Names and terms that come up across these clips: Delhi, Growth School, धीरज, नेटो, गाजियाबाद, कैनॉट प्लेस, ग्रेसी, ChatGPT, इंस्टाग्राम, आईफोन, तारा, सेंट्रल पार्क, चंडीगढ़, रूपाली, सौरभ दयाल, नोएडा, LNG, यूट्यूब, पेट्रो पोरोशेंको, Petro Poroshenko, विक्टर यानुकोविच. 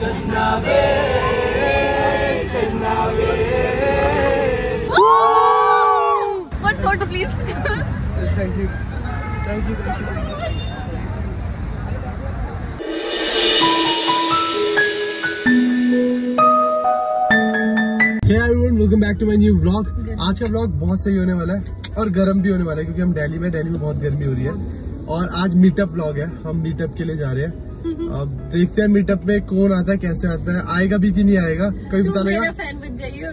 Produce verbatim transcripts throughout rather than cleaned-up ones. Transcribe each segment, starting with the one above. One photo, please. Thank you. Thank you. Thank you. Hey everyone, welcome back to my new vlog. आज का vlog बहुत सही होने वाला है और गर्म भी होने वाला है क्योंकि हम दिल्ली में दिल्ली में बहुत गर्मी हो रही है और आज मीटअप व्लॉग है। हम मीटअप के लिए जा रहे हैं। अब देखते हैं मीटअप में कौन आता है, कैसे आता है, आएगा भी कि नहीं आएगा, कभी पता नहीं। मेरा फैन बन जाइए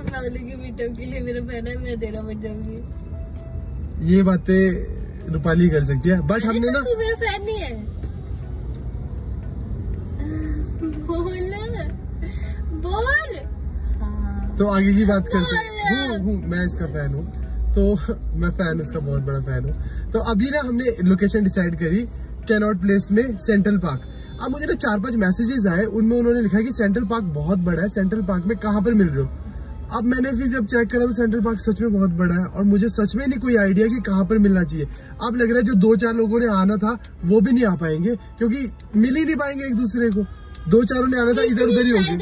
मीटअप के लिए, मेरा फैन है, मैं तेरा बन जाऊंगी। ये बातें रूपाली कर सकती है बट हमने ना, तू मेरा फैन नहीं है। बोल बोल। तो आगे की बात करते हैं। हूँ, मैं इसका फैन हूँ, तो मैं फैन उसका बहुत बड़ा फैन हूँ। तो अभी ना हमने लोकेशन डिसाइड करी कैनॉट प्लेस में, सेंट्रल पार्क। अब मुझे ना चार पांच मैसेजेस आए, उनमें उन्होंने लिखा कि सेंट्रल पार्क बहुत बड़ा है, सेंट्रल पार्क में कहाँ पर मिल रहे हो। अब मैंने फिर जब चेक करा तो सेंट्रल पार्क सच में बहुत बड़ा है और मुझे सच में नहीं कोई आइडिया कि कहाँ पर मिलना चाहिए। अब लग रहा है जो दो चार लोगों ने आना था वो भी नहीं आ पाएंगे क्योंकि मिल ही नहीं पाएंगे एक दूसरे को। दो चारों ने आना था, इधर उधर ही होगी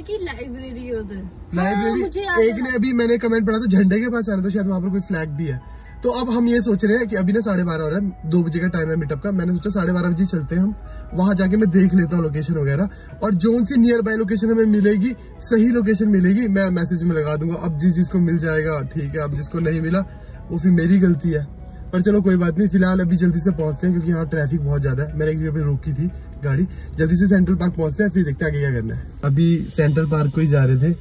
कि लाइब्रेरी उधर लाइब्रेरी। एक ने अभी मैंने कमेंट पढ़ा था झंडे के पास आना था, शायद वहाँ पर कोई फ्लैग भी है। तो अब हम ये सोच रहे हैं कि अभी ना साढ़े बारह हो रहा है, दो बजे का टाइम है मीटअप का। मैंने सोचा साढ़े बारह बजे चलते हैं हम, वहां जाके मैं देख लेता हूँ लोकेशन वगैरह और जो सी नियर बाय लोकेशन हमें मिलेगी, सही लोकेशन मिलेगी, मैं मैसेज में लगा दूंगा। अब जिस जिसको मिल जाएगा ठीक है, अब जिसको नहीं मिला वो फिर मेरी गलती है, पर चलो कोई बात नहीं। फिलहाल अभी जल्दी से पहुँचते हैं क्योंकि यहाँ ट्रैफिक बहुत ज्यादा है। मैंने एक जगह पर रोकी थी गाड़ी, जल्दी से सेंट्रल पार्क पहुँचते हैं, फिर देखते हैं आगे क्या करना है। अभी सेंट्रल पार्क को ही जा रहे थे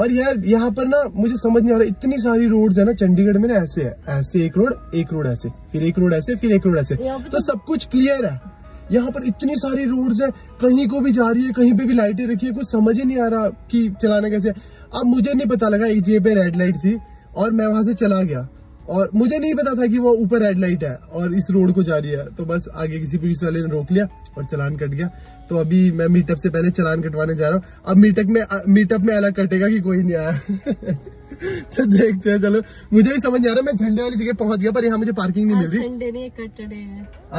और यार यहाँ पर ना मुझे समझ नहीं आ रहा, इतनी सारी रोड्स है ना चंडीगढ़ में ना, ऐसे है ऐसे एक रोड, एक रोड ऐसे, फिर एक रोड ऐसे, फिर एक रोड ऐसे, तो सब कुछ क्लियर है। यहाँ पर इतनी सारी रोड्स है, कहीं को भी जा रही है, कहीं पे भी लाइटें रखी है, कुछ समझ ही नहीं आ रहा कि चलाना कैसे। अब मुझे नहीं पता लगा, एक जगह पे रेड लाइट थी और मैं वहां से चला गया और मुझे नहीं पता था कि वो ऊपर रेड लाइट है और इस रोड को जा रही है। तो बस आगे किसी पुलिस वाले ने रोक लिया और चालान कट गया। तो अभी मैं मीटअप से पहले चालान कटवाने जा रहा हूँ। अब मीटअप में मीटअप में अलग कटेगा कि कोई नहीं आया तो देखते हैं। चलो मुझे भी समझ नहीं आ रहा, मैं झंडे वाली जगह पहुंच गया पर यहाँ मुझे पार्किंग नहीं मिल रही।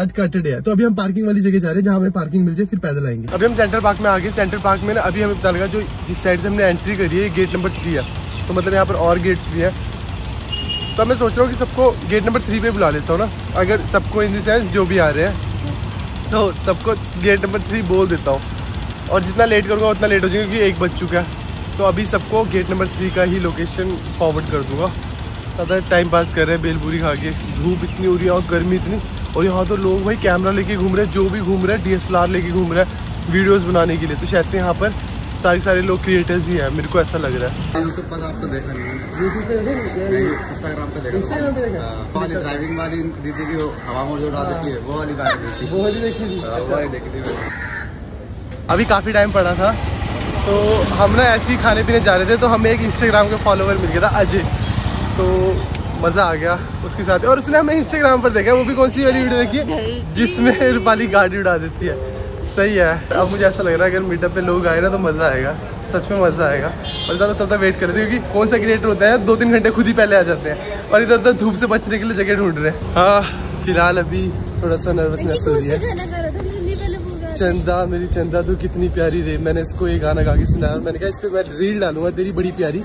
आज कटरडे है तो अभी हम पार्किंग वाली जगह जा रहे हैं जहाँ हमें पार्किंग मिल जाए, फिर पैदल आएंगे। अभी हम सेंट्रल पार्क में आ गए। सेंट्रल पार्क में अभी हमें पता लगा जो जिस साइड से हमने एंट्री करी है गेट नंबर थ्री है, तो मतलब यहाँ पर और गेट्स भी है। तो मैं सोच रहा हूँ कि सबको गेट नंबर थ्री पे बुला लेता हूँ ना, अगर सबको इन द सेंस जो भी आ रहे हैं तो सबको गेट नंबर थ्री बोल देता हूँ और जितना लेट करूँगा उतना लेट हो जाएगा क्योंकि एक बज चुका है। तो अभी सबको गेट नंबर थ्री का ही लोकेशन फॉरवर्ड कर दूँगा। ज़्यादा टाइम पास कर रहे हैं बेलपूरी खा के, धूप इतनी हो रही है और गर्मी इतनी, और यहाँ तो लोग भाई कैमरा लेके घूम रहे हैं, जो भी घूम रहे हैं डी एस एल आर लेके घूम रहे हैं वीडियोज़ बनाने के लिए। तो शायद से यहाँ पर सारे सारे लोग क्रिएटर्स ही हैं, मेरे को ऐसा लग रहा है। यूट्यूब पर आपको देखा नहीं, यूट्यूब पे नहीं, इंस्टाग्राम पे देखा, इंस्टाग्राम पे देखा। वाली ड्राइविंग वाली दीदी की हवा में जो डाल देती है वो वाली गाड़ी देखी, वो वाली देखी, वो वाली देखी मैंने। अभी काफ़ी टाइम पड़ा था तो हम ना ऐसे ही खाने पीने जा रहे थे, तो हमें एक इंस्टाग्राम का फॉलोवर मिल गया था अजय, तो मज़ा आ गया उसके साथ। और उसने हमें इंस्टाग्राम पर देखा, वो भी कौन सी वाली वीडियो देखी जिसमें रूपाली गाड़ी उड़ा देती है। सही है। अब मुझे ऐसा लग रहा है अगर मीटअप पे लोग आए ना तो मज़ा आएगा, सच में मज़ा आएगा। और ज़्यादा तब तक वेट करते हैं क्योंकि कौन सा क्रिएटर होता है दो तीन घंटे खुद ही पहले आ जाते हैं और इधर उधर धूप से बचने के लिए जगह ढूंढ रहे हैं। हाँ फिलहाल अभी थोड़ा सा नर्वसनेस हो रही है। चंदा मेरी चंदा तू कितनी प्यारी रे, मैंने इसको ये गाना गा के सुनाया और मैंने कहा इस पर मैं रील डालूंगा तेरी बड़ी प्यारी।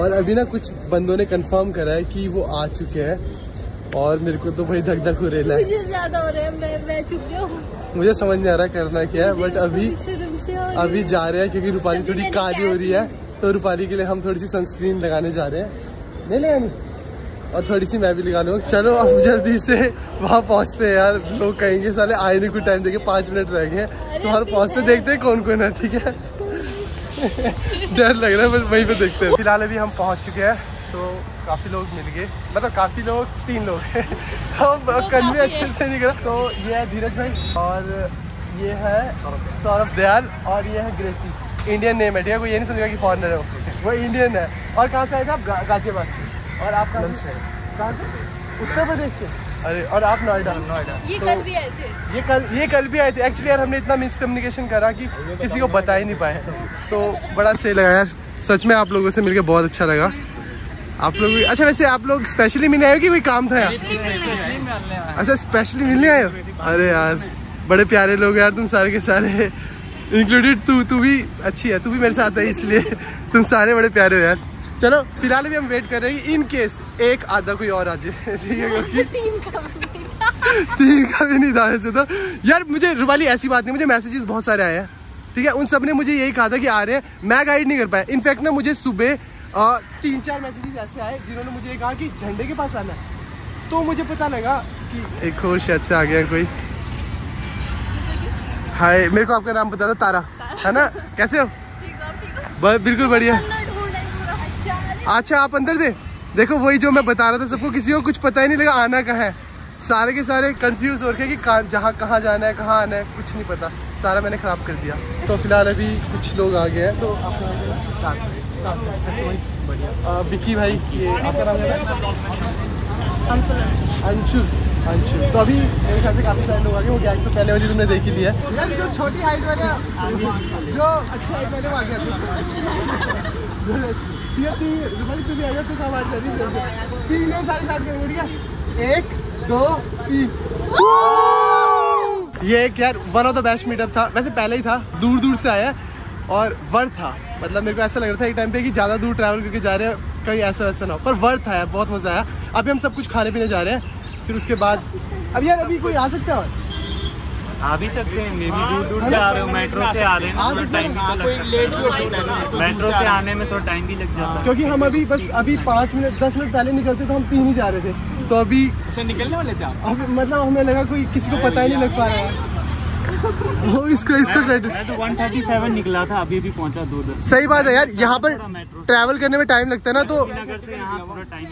और अभी ना कुछ बंदों ने कन्फर्म करा है कि वो आ चुके हैं और मेरे को तो भाई धक धक हो रहा है। मैं, मैं मुझे समझ नहीं आ रहा करना क्या है, बट अभी अभी जा रहे हैं क्योंकि रूपाली थोड़ी काली हो रही है, तो रूपाली के लिए हम थोड़ी सी सनस्क्रीन लगाने जा रहे हैं, नहीं लगानी, और थोड़ी सी मैं भी लगा लूँगा। चलो अब जल्दी से वहाँ पहुँचते हैं यार, लोग कहेंगे साले आए नहीं, कुछ टाइम देखे, पाँच मिनट रह गए तो वहाँ पहुँचते, देखते हैं कौन कौन है। ठीक है डर लग रहा है बस, वहीं पर देखते हैं। फिलहाल अभी हम पहुँच चुके हैं तो काफ़ी लोग मिल गए, मतलब काफ़ी लोग तीन लोग हैं तो कन्वे अच्छे से नहीं करा। तो ये है धीरज भाई और ये है सौरभ दयाल और ये है ग्रेसी। इंडियन नेम है ठीक है, कोई ये नहीं समझेगा कि फॉरनर है वो वो इंडियन है। और कहाँ से आए थे आप? गा, गाजियाबाद से। और आप कहाँ से? कहाँ से? उत्तर प्रदेश से। अरे और आप नोएडा? नोएडा। ये तो, कल भी आए थे, ये कल ये कल भी आए थे। एक्चुअली यार हमने इतना मिसकम्युनिकेशन करा कि किसी को बता ही नहीं पाए, तो बड़ा सही लगा यार, सच में आप लोगों से मिलकर बहुत अच्छा लगा। आप लोग भी अच्छा, वैसे आप लोग स्पेशली मिलने आए हो कि कोई काम था यार? अच्छा स्पेशली मिलने आए हो? अरे यार बड़े प्यारे लोग यार तुम सारे के सारे। इंक्लूडेड तू तू भी अच्छी है, तू भी मेरे साथ है, इसलिए तुम सारे बड़े प्यारे हो यार। चलो फिलहाल भी हम वेट कर रहे हैं इन केस एक आधा कोई और आ जाए, ठीक है, क्योंकि तीन का भी नहीं था ऐसे तो यार। मुझे रूपाली ऐसी बात नहीं, मुझे मैसेजेस बहुत सारे आए हैं, ठीक है, उन सब ने मुझे यही कहा था कि आ रहे हैं, मैं गाइड नहीं कर पाया। इनफैक्ट ना मुझे सुबह तीन चार मैसेजेस ऐसे आए जिन्होंने मुझे कहा कि झंडे के पास आना है, तो मुझे पता लगा कि एक और शायद से आ गया कोई। हाय, मेरे को आपका नाम पता था, तारा, तारा। है ना, कैसे हो? बिल्कुल बढ़िया। अच्छा आप अंदर थे, देखो वही जो मैं बता रहा था सबको, किसी को कुछ पता ही नहीं लगा आना कहाँ है, सारे के सारे कंफ्यूज हो रखे कि कहाँ जहाँ कहाँ जाना है कहाँ आना है, कुछ नहीं पता, सारा मैंने ख़राब कर दिया। तो फिलहाल अभी कुछ लोग आ गए हैं, तो आपका विकी भाई, ये आपका नाम है अंशु, अंशु। तो अभी मेरे ख्याल से काफ़ी सारे लोग आ गए, वो गैंग तो पहले वाली तुमने देख ही लिया है यार, जो छोटी हाइट वाला, जो अच्छी हाइट वाले वो आ गया था। एक दो तीन, ये एक यार one of the best meetup था, वैसे पहले ही था, दूर दूर से आया और वर्थ था। मतलब मेरे को ऐसा लग रहा था एक टाइम पे कि ज़्यादा दूर ट्रैवल करके जा रहे हैं, कहीं ऐसा वैसा ना हो, पर वर्थ था यार, बहुत मज़ा आया। अभी हम सब कुछ खाने पीने जा रहे हैं, फिर उसके बाद अब यार अभी कोई आ सकता है, आ भी सकते हैं, मे बी दूर दूर से आ रहे हो, मेट्रो से आ रहे हैं, टाइम मेट्रो से आने में थोड़ा टाइम भी लग जाता है, क्योंकि हम अभी बस अभी पाँच मिनट दस मिनट पहले निकलते तो हम तीन ही जा रहे थे, तो अभी से निकलने वाले थे आप। अब मतलब हमें लगा कोई किसी को पता ही नहीं लग पा रहा है, वो इसको इसको मैं, मैं तो एक सौ सैंतीस निकला था, अभी भी पहुंचा दो दस। सही बात है यार, यहाँ पर ट्रैवल करने में टाइम लगता है ना, तो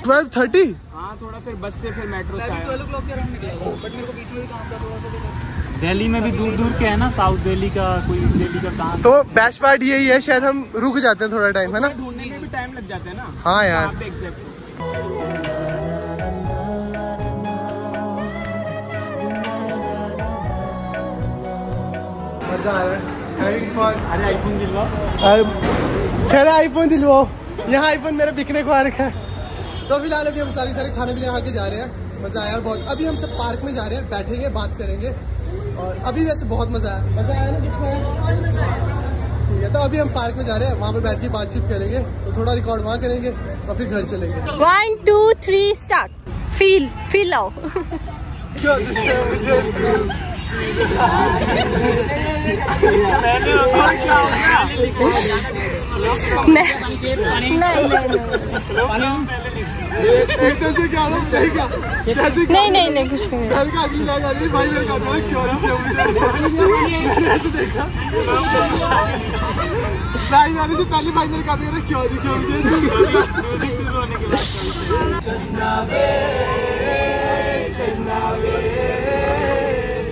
ट्वेल्व थर्टी, हाँ थोड़ा, फिर बस से फिर मेट्रो से आया। दिल्ली में भी दूर दूर के है ना, साउथ दिल्ली का कोई इस दिल्ली का काम, तो बेस्ट पार्ट यही है, शायद हम रुक जाते हैं थोड़ा टाइम, है ना, ढूंढने में भी टाइम लग जाता है ना। हाँ यार, मज़ा आ रहा है। आईफोन दिलवाओ, खैर आईफोन दिलवाओ, यहाँ आईफोन मेरा बिकने को आ रखा है। तो फिलहाल अभी हम सारे सारे खाने पीने खा के जा रहे हैं, मज़ा आया बहुत। अभी हम सब पार्क में जा रहे हैं, बैठेंगे, बात करेंगे, और अभी वैसे बहुत मज़ा आया, मज़ा आया ना सबको, ठीक है। तो अभी हम पार्क में जा रहे हैं, वहाँ पर बैठ के बातचीत करेंगे, तो थोड़ा रिकॉर्ड वहाँ करेंगे और फिर घर चलेंगे। One two three start, feel feel आओ नहीं नहीं नहीं कुछ नहीं, पहले भाई मेरे काम क्यों दिखे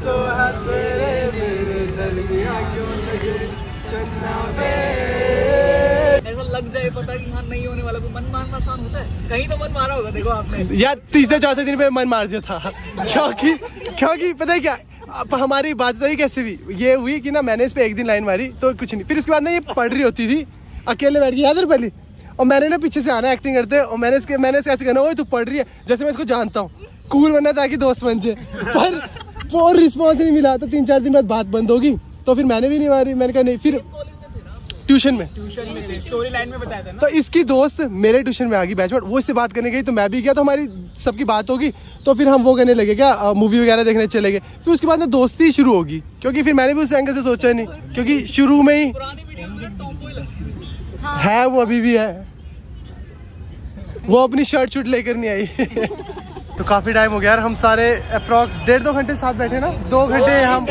तो है तेरे मेरे दरमिया क्यों लगे चन्ना बे, ऐसा लग जाए पता कि हाँ नहीं होने वाला, को मन मारना आसान होता है, कहीं तो मन मारा होगा। देखो आपने यार तीसरे चौथे दिन पे मन मार दिया था, क्योंकि क्योंकि पता है क्या, अब हमारी बात तो कैसे हुई, ये हुई कि ना मैंने इस पे एक दिन लाइन मारी तो कुछ नहीं, फिर उसके बाद ना ये पढ़ रही होती थी अकेले बैठ के, याद है पहले, और मैंने ना पीछे से आना एक्टिंग करते, और मैंने इसके मैंने ऐसे कहना हो तू पढ़ रही है, जैसे मैं इसको जानता हूँ, कूल बनना ताकि दोस्त बन जाए, पर और रिस्पॉन्स नहीं मिला, तो तीन चार दिन बाद बात बंद होगी, तो फिर मैंने भी नहीं मारी, मैंने कहा नहीं, फिर ट्यूशन में ट्यूशन में स्टोरी लाइन में बताया था ना, तो इसकी दोस्त मेरे ट्यूशन में आ गई बैच, वो इससे बात करने गई तो मैं भी गया, तो हमारी सबकी बात होगी, तो फिर हम वो करने लगे क्या, मूवी वगैरह देखने चले गए, फिर उसके बाद दोस्ती शुरू होगी, क्योंकि फिर मैंने भी उस एंगल से सोचा नहीं, क्योंकि शुरू में ही है वो, अभी भी है वो, अपनी शर्ट शूट लेकर नहीं आई। तो काफी टाइम हो गया यार, हम सारे अप्रॉक्स डेढ़ दो घंटे साथ बैठे ना, दो घंटे हम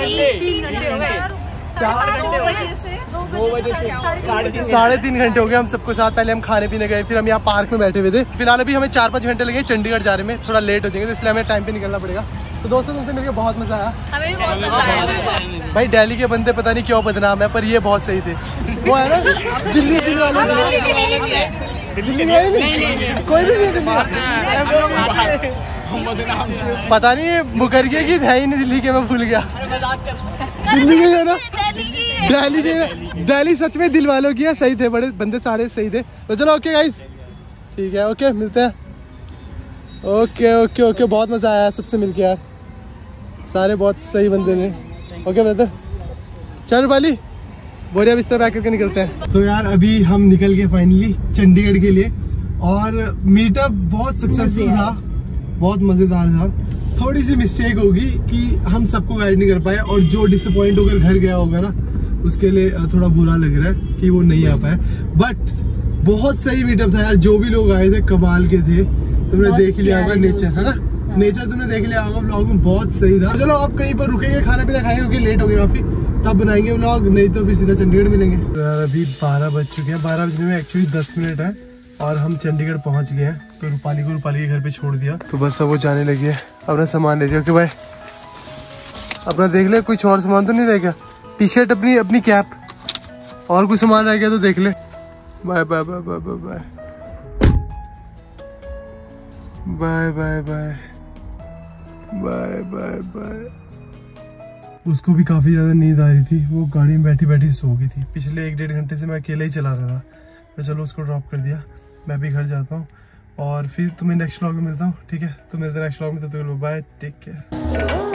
साढ़े तीन घंटे हो गए हम सबको साथ, पहले हम खाने पीने गए, फिर हम यहाँ पार्क में बैठे हुए थे। फिलहाल अभी हमें चार पाँच घंटे लगे चंडीगढ़ जाने में, थोड़ा लेट हो जाएंगे तो इसलिए हमें टाइम पे निकलना पड़ेगा। तो दोस्तों तुमसे मिलकर बहुत मजा आया भाई, दिल्ली के बंदे पता नहीं क्यों बदनाम है, पर ये बहुत सही थे, वो है ना दिल्ली दिल्ली वाले, नहीं नहीं कोई भी नहीं, पता नहीं मुकरिया की है ही नहीं दिल्ली के, मैं भूल गया, दिल्ली में है ना, दिल्ली के, दिल्ली सच में दिल वालों की है, सही थे बड़े बंदे, सारे सही थे। तो चलो ओके गाइस, ठीक है, ओके मिलते हैं, ओके ओके ओके, बहुत मजा आया सबसे मिलके यार, सारे बहुत सही बंदे थे, ओके ब्रदर। चल रूपाली, बोरिया बिस्तर पैक करके निकलते हैं। तो यार अभी हम निकल गए फाइनली चंडीगढ़ के लिए, और मीटअप बहुत सक्सेसफुल था, बहुत मज़ेदार था। थोड़ी सी मिस्टेक होगी कि हम सबको गाइड नहीं कर पाए, और जो डिसअपॉइंट होकर घर गया होगा ना उसके लिए थोड़ा बुरा लग रहा है कि वो नहीं आ पाया। बट बहुत सही मीटअप था यार, जो भी लोग आए थे कमाल के थे। तुमने देख लिया होगा नेचर, है ना, नेचर तुमने देख लिया होगा व्लॉग में, बहुत सही था। चलो आप कहीं पर रुकेंगे, खाना पीना खाएंगे क्योंकि लेट हो गया काफ़ी, तब बनाएंगे व्लॉग, नहीं तो फिर सीधा चंडीगढ़ मिलेंगे। तो यार अभी बारह बज चुके हैं, बारह बजने में एक्चुअली दस मिनट है और हम चंडीगढ़ पहुंच गए हैं। तो रूपाली को रूपाली के घर पे छोड़ दिया, तो बस अब वो जाने लगी है। अपना सामान ले लिया, ओके भाई अपना देख ले, कुछ और सामान तो नहीं रह गया, टी शर्ट अपनी, अपनी कैप, और कुछ सामान रह गया तो देख ले। Bye bye bye bye bye bye bye bye bye bye bye bye. उसको भी काफ़ी ज़्यादा नींद आ रही थी, वो गाड़ी में बैठी बैठी सो गई थी। पिछले एक डेढ़ घंटे से मैं अकेला ही चला रहा था। चलो उसको ड्रॉप कर दिया, मैं भी घर जाता हूँ और फिर तुम्हें नेक्स्ट व्लॉग में मिलता हूँ, ठीक है? तो मिलते हैं नेक्स्ट व्लॉग में, तो बाय, टेक केयर।